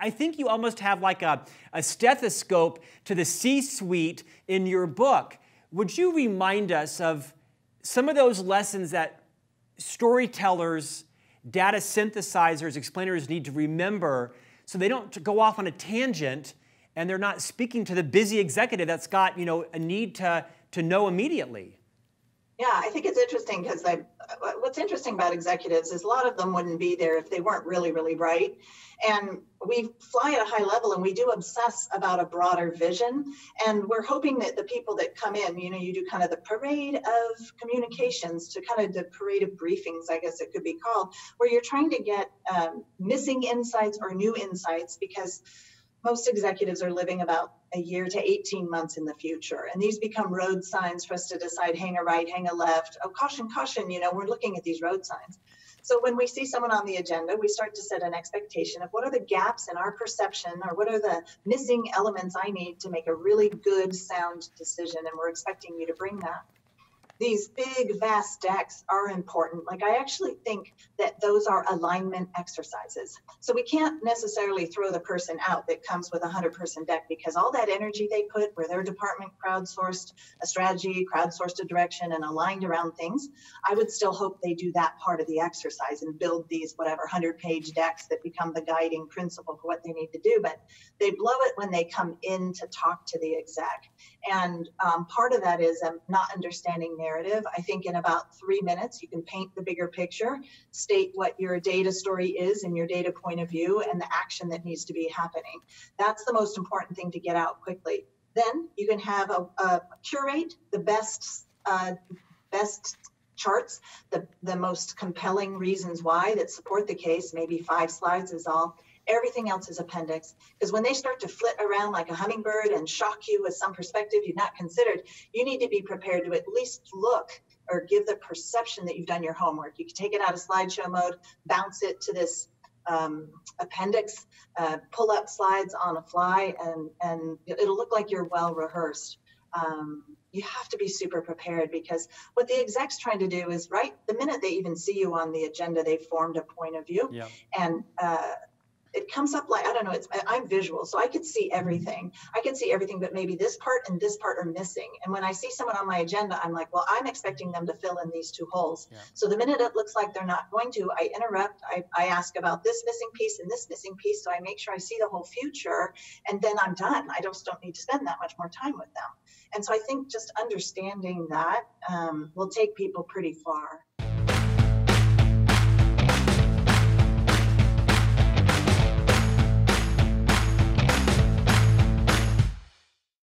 I think you almost have like a stethoscope to the C-suite in your book. Would you remind us of some of those lessons that storytellers, data synthesizers, explainers need to remember so they don't go off on a tangent and they're not speaking to the busy executive that's got, you know, a need to know immediately? Yeah, I think it's interesting because what's interesting about executives is a lot of them wouldn't be there if they weren't really, really bright. And we fly at a high level and we do obsess about a broader vision. And we're hoping that the people that come in, you know, you do kind of the parade of communications to kind of the parade of briefings, I guess it could be called, where you're trying to get missing insights or new insights, because most executives are living about a year to 18 months in the future. And these become road signs for us to decide, hang a right, hang a left. Oh, caution, caution, you know, we're looking at these road signs. So when we see someone on the agenda, we start to set an expectation of what are the gaps in our perception or what are the missing elements I need to make a really good, sound decision. And we're expecting you to bring that. These big, vast decks are important. Like, I actually think that those are alignment exercises. So we can't necessarily throw the person out that comes with a 100-person deck, because all that energy they put where their department crowdsourced a strategy, crowdsourced a direction, and aligned around things, I would still hope they do that part of the exercise and build these whatever 100-page decks that become the guiding principle for what they need to do. But they blow it when they come in to talk to the exec. And part of that is not understanding their narrative. I think in about 3 minutes, you can paint the bigger picture, state what your data story is and your data point of view and the action that needs to be happening. That's the most important thing to get out quickly. Then you can have curate the best charts, the most compelling reasons why that support the case. Maybe 5 slides is all. Everything else is appendix, because when they start to flit around like a hummingbird and shock you with some perspective you've not considered, you need to be prepared to at least look or give the perception that you've done your homework. You can take it out of slideshow mode, bounce it to this appendix, pull up slides on a fly, and it'll look like you're well rehearsed. You have to be super prepared, because what the exec's trying to do is, right the minute they even see you on the agenda, they've formed a point of view. Yeah. And it comes up like, I don't know, I'm visual, so I could see everything. I can see everything, but maybe this part and this part are missing. And when I see someone on my agenda, I'm like, well, I'm expecting them to fill in these 2 holes. Yeah. So the minute it looks like they're not going to, I interrupt, I ask about this missing piece and this missing piece, so I make sure I see the whole future, and then I'm done. I just don't need to spend that much more time with them. And so I think just understanding that will take people pretty far.